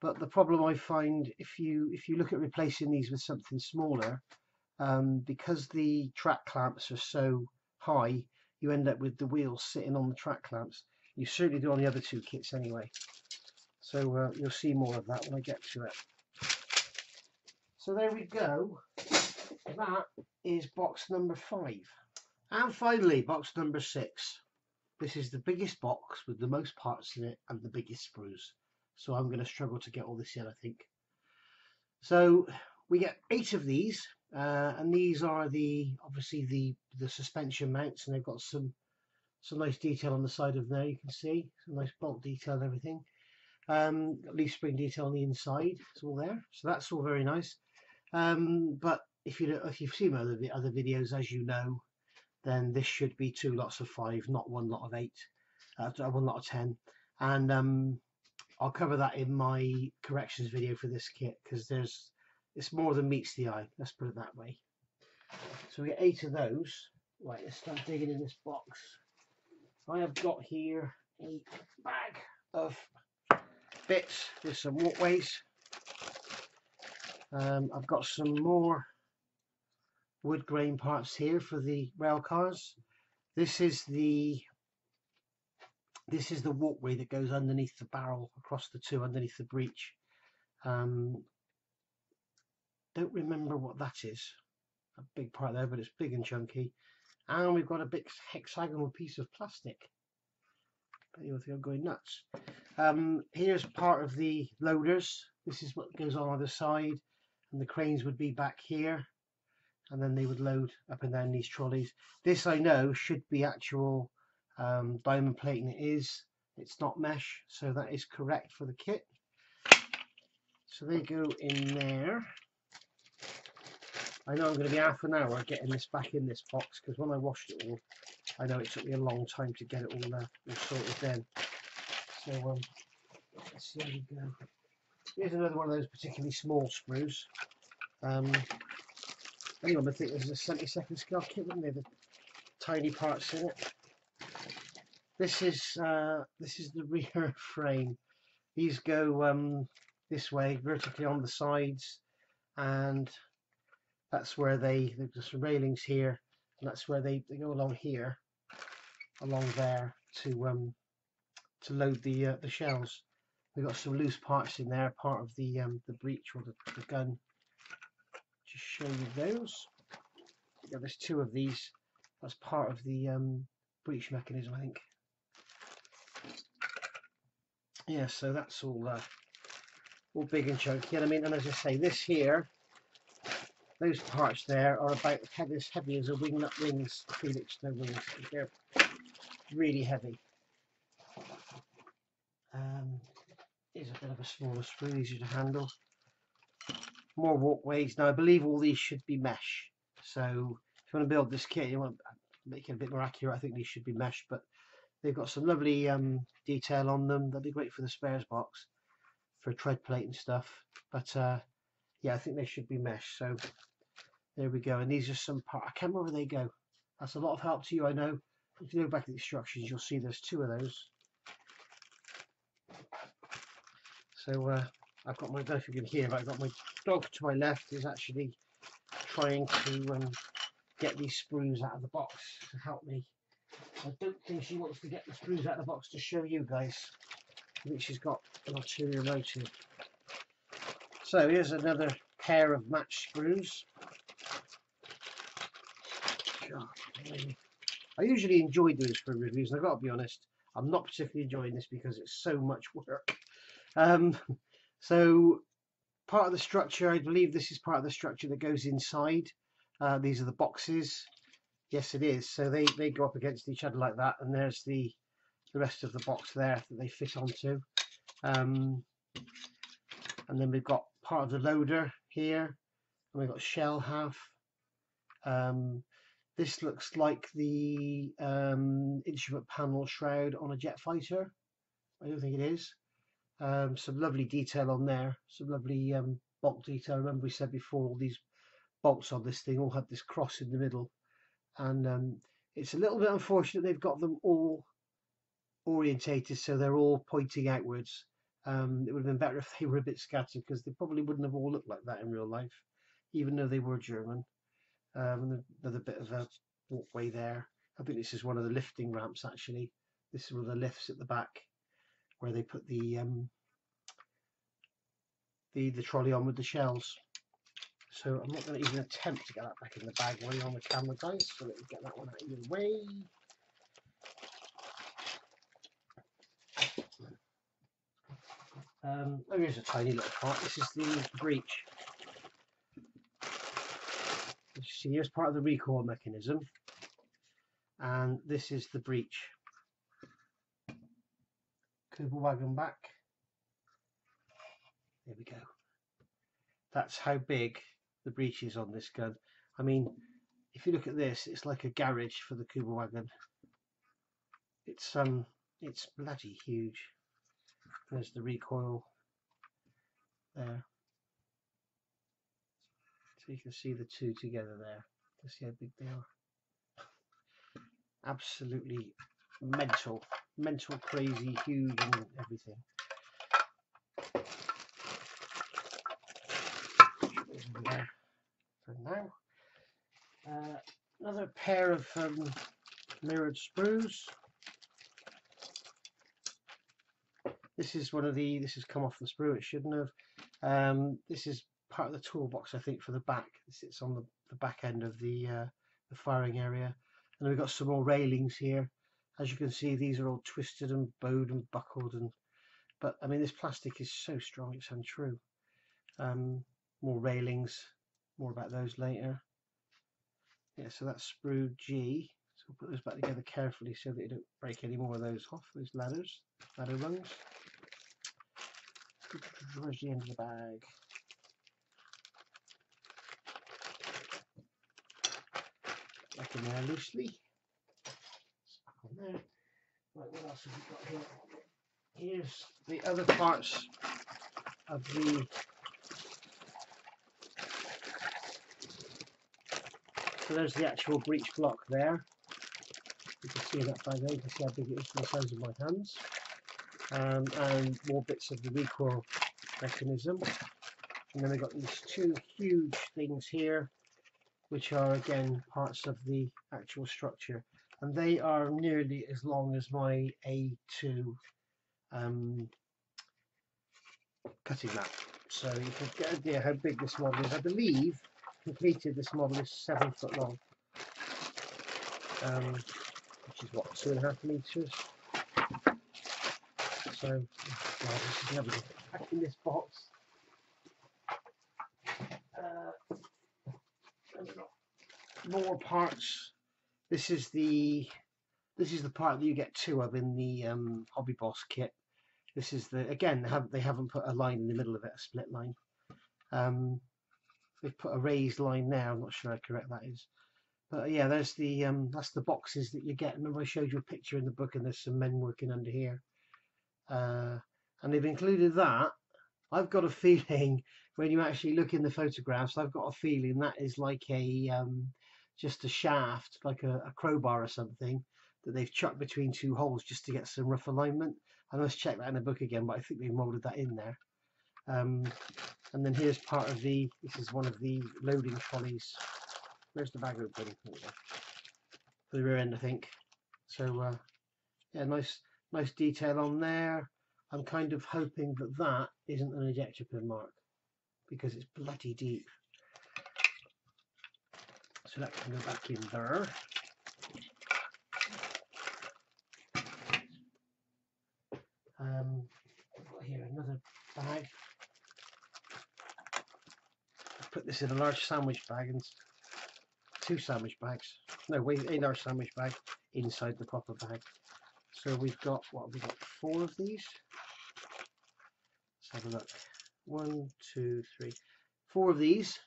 But the problem I find, if you look at replacing these with something smaller, because the track clamps are so high, you end up with the wheels sitting on the track clamps. You certainly do on the other two kits anyway. So you'll see more of that when I get to it. So there we go. That is box number 5. And finally, box number 6. This is the biggest box with the most parts in it and the biggest sprues. So I'm going to struggle to get all this in, I think. So we get 8 of these. And these are the, obviously, the suspension mounts. And they've got some nice detail on the side of there, you can see. Some nice bolt detail and everything. Leaf spring detail on the inside, it's all there, so that's all very nice. But if you've seen other videos, as you know, then this should be 2 lots of 5, not 1 lot of 8, 1 lot of 10, and I'll cover that in my corrections video for this kit, because it's more than meets the eye, let's put it that way. So we get 8 of those. Right, let's start digging in this box. I have got here a bag of bits with some walkways. I've got some more wood grain parts here for the rail cars. This is the walkway that goes underneath the barrel across the two, underneath the breech. Don't remember what that is. A big part there, but it's big and chunky. And we've got a big hexagonal piece of plastic. You'll think I'm going nuts. Here's part of the loaders. This is what goes on either side, and the cranes would be back here, and then they would load up and down these trolleys. This I know should be actual diamond plating. It is. It's not mesh, so that is correct for the kit. So they go in there. I know I'm going to be half an hour getting this back in this box, because when I washed it all, I know it took me a long time to get it all sorted then. So let's see how we go. Here's another one of those particularly small sprues. Anyone would think this is a 72nd scale kit, wouldn't they? The tiny parts in it. This is the rear frame. These go this way, vertically on the sides, and that's where there's some railings here, and that's where they go along here, along there to load the shells. We've got some loose parts in there, part of the breech or the gun. Just show you those. Yeah, there's 2 of these. That's part of the breech mechanism, I think. Yeah, so that's all big and chunky. And I mean, and as I say, this here, those parts there are about as heavy as a wingnut wings. Felix, no wings. They're really heavy. Here's a bit of a smaller sprue, easier to handle. More walkways. Now I believe all these should be mesh. So if you want to build this kit, you want to make it a bit more accurate, I think these should be mesh. But they've got some lovely detail on them. That'd be great for the spares box, for tread plate and stuff. But yeah, I think they should be mesh. So there we go. And these are some parts. I can't remember where they go. That's a lot of help to you, I know. If you go back to the instructions, you'll see there's 2 of those. So I've got my, I don't know if you can hear, but I've got my dog to my left is actually trying to get these sprues out of the box to help me. I don't think she wants to get the sprues out of the box to show you guys. I think she's got an ulterior motive. So here's another pair of match screws. God, I usually enjoy doing screw reviews, and I've got to be honest, I'm not particularly enjoying this because it's so much work. So part of the structure, I believe this is part of the structure that goes inside. These are the boxes. Yes, it is. So they go up against each other like that, and there's the rest of the box there that they fit onto. And then we've got part of the loader here, and we've got shell half. This looks like the instrument panel shroud on a jet fighter. I don't think it is. Some lovely detail on there, some lovely bolt detail. I remember we said before all these bolts on this thing all had this cross in the middle, and it's a little bit unfortunate they've got them all orientated so they're all pointing outwards. It would have been better if they were a bit scattered, because they probably wouldn't have all looked like that in real life, even though they were German. Another bit of a walkway there. I think this is one of the lifting ramps actually. This is one of the lifts at the back where they put the trolley on with the shells. So I'm not going to even attempt to get that back in the bag while you're on the camera, guys, so let me get that one out of your way. Oh, here's a tiny little part. This is the breech. You see, here's part of the recoil mechanism, and this is the breech. Kübelwagen back. There we go. That's how big the breech is on this gun. I mean, if you look at this, it's like a garage for the Kübelwagen. It's bloody huge. There's the recoil there, so you can see the two together there. You can see how big they are. Absolutely mental, mental, crazy, huge, and everything. For now, another pair of mirrored sprues. This is one of the, this has come off the sprue, it shouldn't have. This is part of the toolbox, I think, for the back. It sits on the back end of the firing area. And we've got some more railings here. As you can see, these are all twisted and bowed and buckled. But I mean, this plastic is so strong, it's untrue. More railings, more about those later. Yeah, so that's sprue G. So we'll put those back together carefully so that you don't break any more of those off, those ladders, ladder rungs. Where's the end of the bag? Back in there loosely. Back in there. Right, what else have we got here? Here's the other parts of the so there's the actual breech block there. You can see that by there, you can see how big it is from the size of my hands. And more bits of the recoil mechanism. And then we've got these two huge things here, which are again parts of the actual structure, and they are nearly as long as my A2 cutting map, so you can get an idea how big this model is. I believe completed this model is 7 foot long, which is what, 2.5 meters. So, oh God, this is lovely. Back in this box. More parts. This is the part that you get two of in the Hobby Boss kit. This is the, again, they haven't put a line in the middle of it, a split line. They've put a raised line now. I'm not sure how correct that is. But yeah, there's the that's the boxes that you get. Remember I showed you a picture in the book, and there's some men working under here. And they've included that. I've got a feeling when you actually look in the photographs, I've got a feeling that is like a just a shaft, like a crowbar or something that they've chucked between two holes just to get some rough alignment. I must check that in the book again, but I think they've molded that in there. And then here's part of the, this is one of the loading trolleys. Where's the bag open? For the rear end, I think. So yeah, nice detail on there. I'm kind of hoping that that isn't an ejector pin mark, because it's bloody deep. So that can go back in there. Here, another bag. I put this in a large sandwich bag and two sandwich bags. No, wait, a large sandwich bag inside the proper bag. So we've got, what have we got? 4 of these. Let's have a look. 1, 2, 3, 4 of these.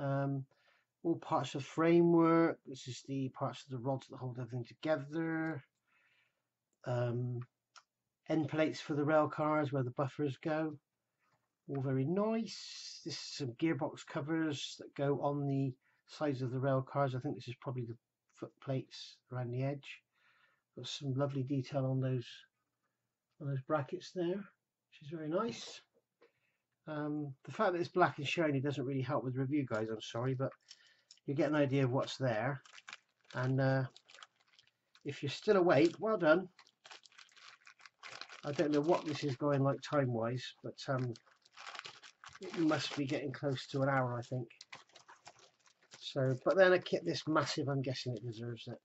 All parts of the framework. This is the parts of the rods that hold everything together. End plates for the rail cars where the buffers go. All very nice. This is some gearbox covers that go on the sides of the rail cars. I think this is probably the foot plates around the edge. Got some lovely detail on those brackets there, which is very nice. The fact that it's black and shiny doesn't really help with the review, guys, I'm sorry, but you get an idea of what's there. And if you're still awake, well done. I don't know what this is going like time wise, but it must be getting close to an hour, I think. So, but then a kit this massive, I'm guessing it deserves it.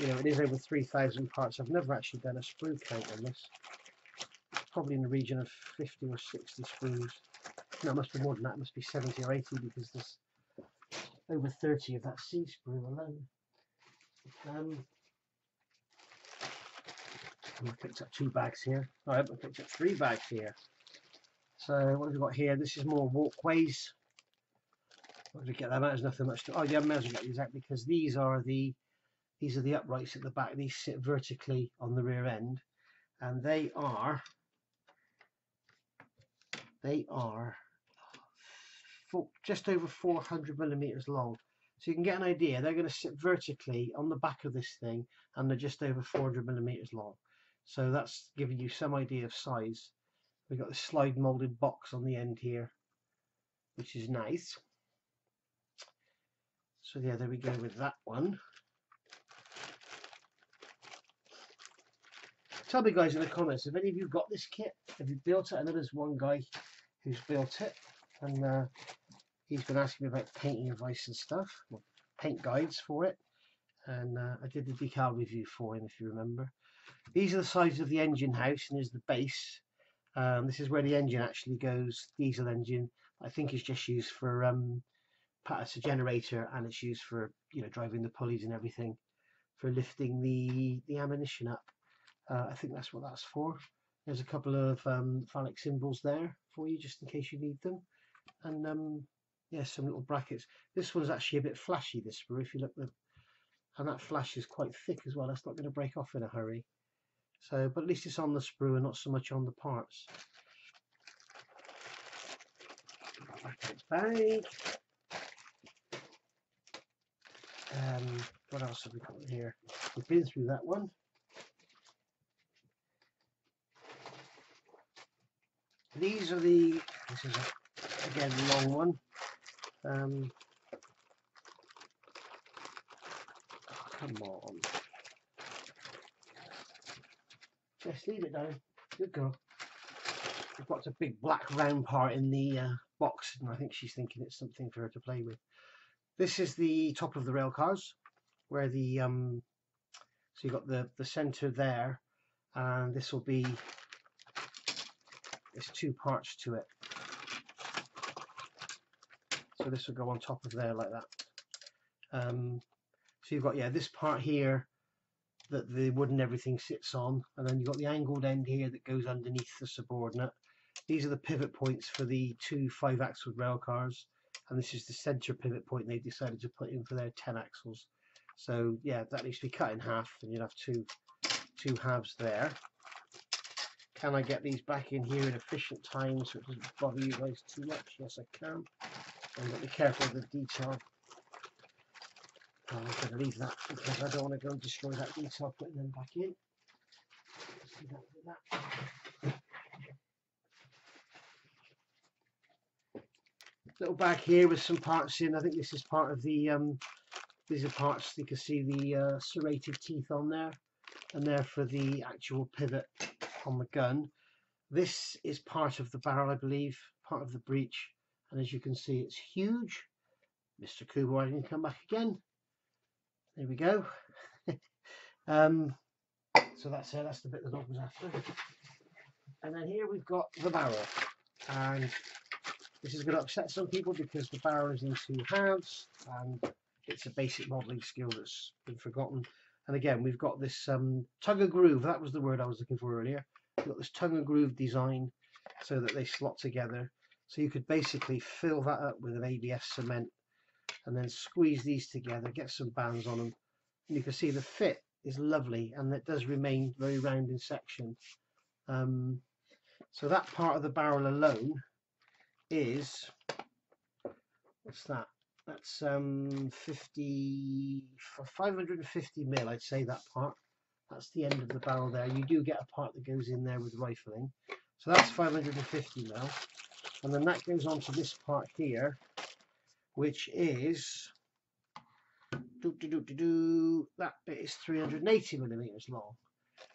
You know, it is over 3,000 parts. I've never actually done a sprue count on this. It's probably in the region of 50 or 60 sprues. No, it must be more than that. It must be 70 or 80 because there's over 30 of that C sprue alone. I picked up 2 bags here. All right, I picked up 3 bags here. So what have we got here? This is more walkways. I'm going to get that out. There's nothing much to. Oh yeah, I may as well get these out because these are the uprights at the back. These sit vertically on the rear end, and they are just over 400mm long. So you can get an idea. They're going to sit vertically on the back of this thing, and they're just over 400mm long. So that's giving you some idea of size. We've got the slide molded box on the end here, which is nice. So yeah, there we go with that one. Tell me, guys, in the comments, have any of you got this kit? Have you built it? I know there's one guy who's built it, and he's been asking me about painting advice and stuff, well, paint guides for it. And I did the decal review for him, if you remember. These are the sides of the engine house, and there's the base. This is where the engine actually goes, diesel engine. I think it's just used for it's a generator, and it's used for, you know, driving the pulleys and everything, for lifting the ammunition up. I think that's what that's for. There's a couple of phallic symbols there for you, just in case you need them. And yeah, some little brackets. This one's actually a bit flashy, this sprue, if you look at. And that flash is quite thick as well. That's not going to break off in a hurry. So, but at least it's on the sprue and not so much on the parts. Brackets bag. What else have we got here? We've been through that one. These are the. This is again a long one. Come on. Just leave it down. Good girl. We've got a big black round part in the box, and I think she's thinking it's something for her to play with. This is the top of the rail cars, where the so you've got the centre there, and this will be. There's 2 parts to it, so this will go on top of there like that. So you've got, yeah, this part here that the wood and everything sits on, and then you've got the angled end here that goes underneath the subordinate. These are the pivot points for the 2 5-axle rail cars, and this is the centre pivot point they've decided to put in for their 10 axles. So yeah, that needs to be cut in half, and you'll have two halves there. Can I get these back in here in efficient time so it doesn't bother you guys too much? Yes, I can. I've got to be careful of the detail. I'm going to leave that because I don't want to go and destroy that detail putting them back in. Let's do that with that. Little bag here with some parts in. I think this is part of the. These are parts you can see the serrated teeth on there, and they're for the actual pivot on the gun. This is part of the barrel, I believe, part of the breech, and as you can see, it's huge. Mr. Kübelwagen can come back again. There we go. So that's it, that's the bit the dog was after. And then here we've got the barrel, and this is going to upset some people because the barrel is in two halves and it's a basic modelling skill that's been forgotten. And again, we've got this tongue and groove, that was the word I was looking for earlier. We've got this tongue and groove design so that they slot together, so you could basically fill that up with an ABS cement and then squeeze these together, get some bands on them, and you can see the fit is lovely, and it does remain very round in section. So that part of the barrel alone is, what's that, that's 550 mil, I'd say, that part. That's the end of the barrel there. You do get a part that goes in there with rifling, so that's 550 mil, and then that goes on to this part here, which is that bit is 380 millimeters long.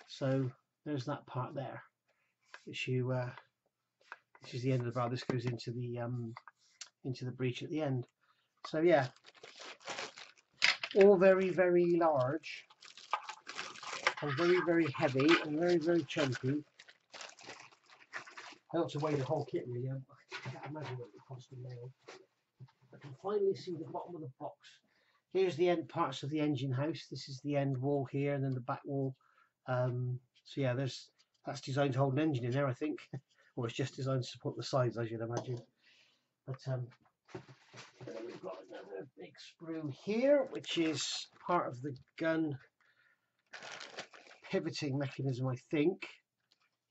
So there's that part there, which you this is the end of the barrel. This goes into the breech at the end. So yeah, all very, very large and very, very heavy and very, very chunky. I ought to weigh the whole kit really. I can't imagine what it costs to mail. I can finally see the bottom of the box. Here's the end parts of the engine house. This is the end wall here, and then the back wall. So yeah, there's, that's designed to hold an engine in there, I think. Or it's just designed to support the sides, I should imagine. But we've got another big sprue here, which is part of the gun pivoting mechanism, I think.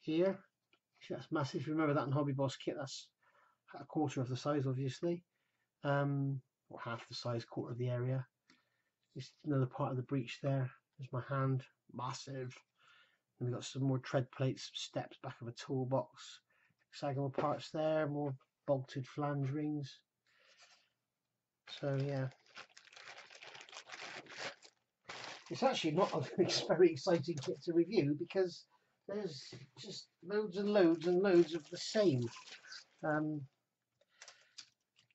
Here, that's massive. If you remember that in Hobby Boss kit, that's a quarter of the size, obviously. Or half the size, quarter of the area. It's another part of the breech there. There's my hand, massive. And we've got some more tread plates, steps, back of a toolbox, hexagonal parts there, more bolted flange rings. So yeah, it's actually not a very exciting kit to review because there's just loads and loads and loads of the same.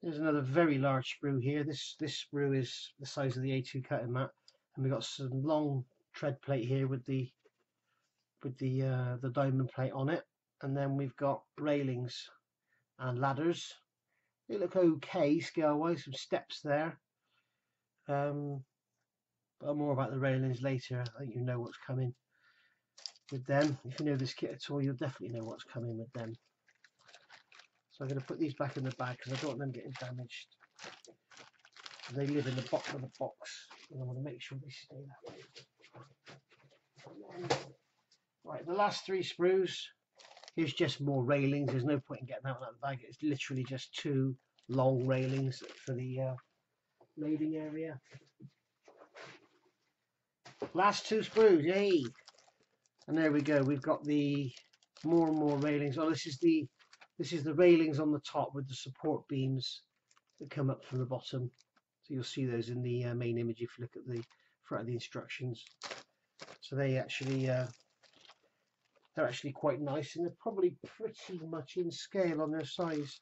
There's another very large sprue here. This sprue is the size of the A2 cutting mat, and we've got some long tread plate here with the diamond plate on it, and then we've got railings and ladders. They look okay scale wise, some steps there. But more about the railings later. I think you know what's coming with them. If you know this kit at all, you'll definitely know what's coming with them. So I'm going to put these back in the bag because I don't want them getting damaged. They live in the bottom of the box, and I want to make sure they stay that way. Right, the last three sprues. Here's just more railings. There's no point in getting that one out of the bag. It's literally just two long railings for the loading area. Last two sprues, yay! And there we go. We've got the more and more railings. Oh, this is the railings on the top with the support beams that come up from the bottom. So you'll see those in the main image if you look at the front of the instructions. So they actually. They're actually quite nice, and they're probably pretty much in scale on their size.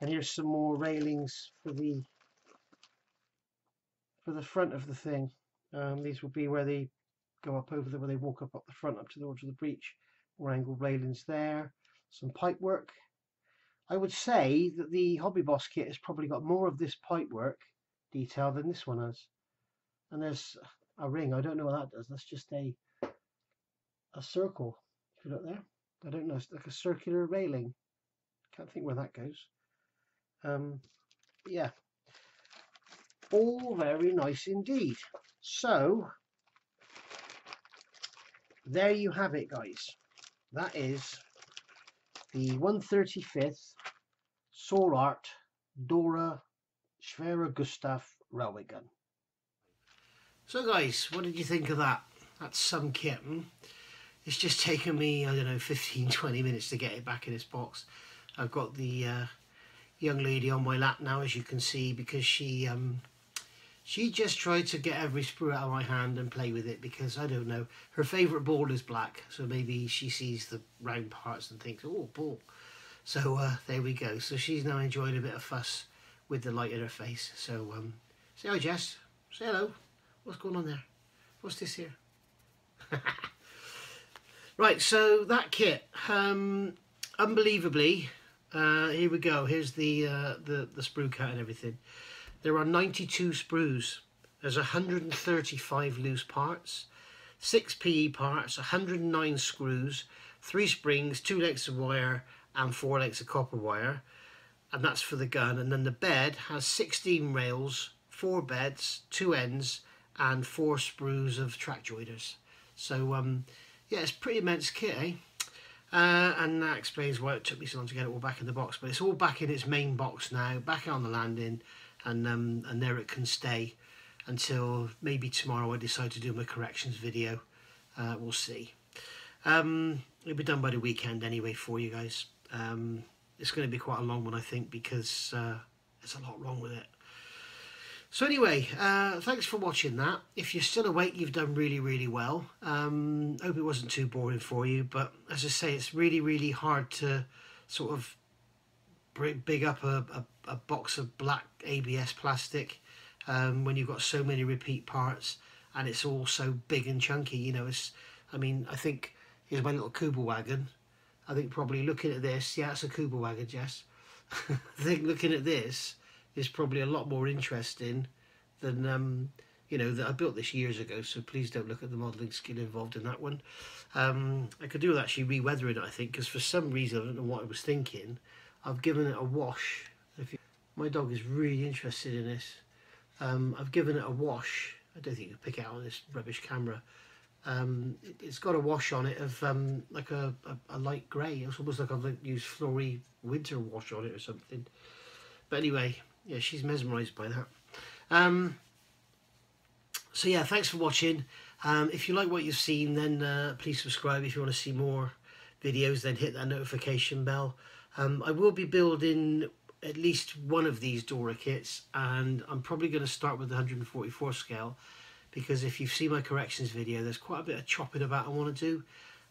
And here's some more railings for the front of the thing. These will be where they go up over where they walk up the front up to the edge of the breech. More angled railings there. Some pipe work. I would say that the Hobby Boss kit has probably got more of this pipe work detail than this one has. And there's a ring. I don't know what that does. That's just a circle. If you look there, I don't know, it's like a circular railing. Can't think where that goes. Yeah, all very nice indeed. So there you have it, guys. That is the 135th Soar Art Dora Railway Gun. So guys, what did you think of that? That's some kit. It's just taken me, I don't know, 15-20 minutes to get it back in its box. I've got the young lady on my lap now, as you can see, because She just tried to get every sprue out of my hand and play with it because, I don't know, her favourite ball is black. So maybe she sees the round parts and thinks, oh, ball. So there we go. So she's now enjoyed a bit of fuss with the light in her face. So say hi, Jess. Say hello. What's going on there? What's this here? Right, so that kit. Unbelievably, here we go. Here's the sprue cat and everything. There are 92 sprues. There's 135 loose parts, 6 PE parts, 109 screws, 3 springs, 2 lengths of wire, and 4 lengths of copper wire. And that's for the gun. And then the bed has 16 rails, 4 beds, 2 ends, and 4 sprues of track joiders. So, yeah, it's a pretty immense kit, eh? And that explains why it took me so long to get it all back in the box. But it's all back in its main box now, back on the landing. And there it can stay until maybe tomorrow I decide to do my corrections video. We'll see. It'll be done by the weekend anyway for you guys. It's going to be quite a long one, I think, because there's a lot wrong with it. So anyway, thanks for watching that. If you're still awake, you've done really, really well. I hope it wasn't too boring for you. But as I say, it's really, really hard to sort of big up a box of black ABS plastic when you've got so many repeat parts and it's all so big and chunky. You know, it's, I mean, I think here's my little Kübelwagen. I think probably looking at this, yeah, it's a Kübelwagen, Jess. I think looking at this is probably a lot more interesting than you know, that I built this years ago, so please don't look at the modelling skill involved in that one. I could do with actually re-weathering it, I think, because for some reason, I don't know what I was thinking, I've given it a wash. My dog is really interested in this. I've given it a wash. I don't think you can pick it out on this rubbish camera. It's got a wash on it of like a light grey. It's almost like I've used Flory winter wash on it or something. But anyway, yeah, she's mesmerised by that. So yeah, thanks for watching. If you like what you've seen, then please subscribe. If you want to see more videos, then hit that notification bell. I will be building at least one of these Dora kits, and I'm probably going to start with the 144 scale, because if you've seen my corrections video, there's quite a bit of chopping about I want to do.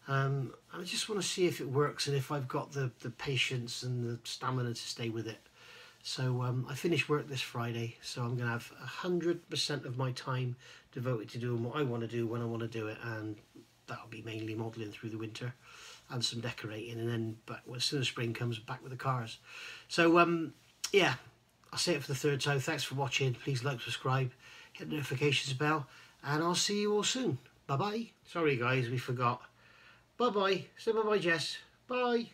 I just want to see if it works and if I've got the patience and the stamina to stay with it. So I finished work this Friday, so I'm going to have 100% of my time devoted to doing what I want to do when I want to do it, and that'll be mainly modelling through the winter. And some decorating, and then back, well, as soon as spring comes, back with the cars. So yeah, I'll say it for the third time. Thanks for watching. Please like, subscribe, hit the notifications bell, and I'll see you all soon. Bye bye. Sorry guys, we forgot. Bye bye. Say bye bye, Jess. Bye.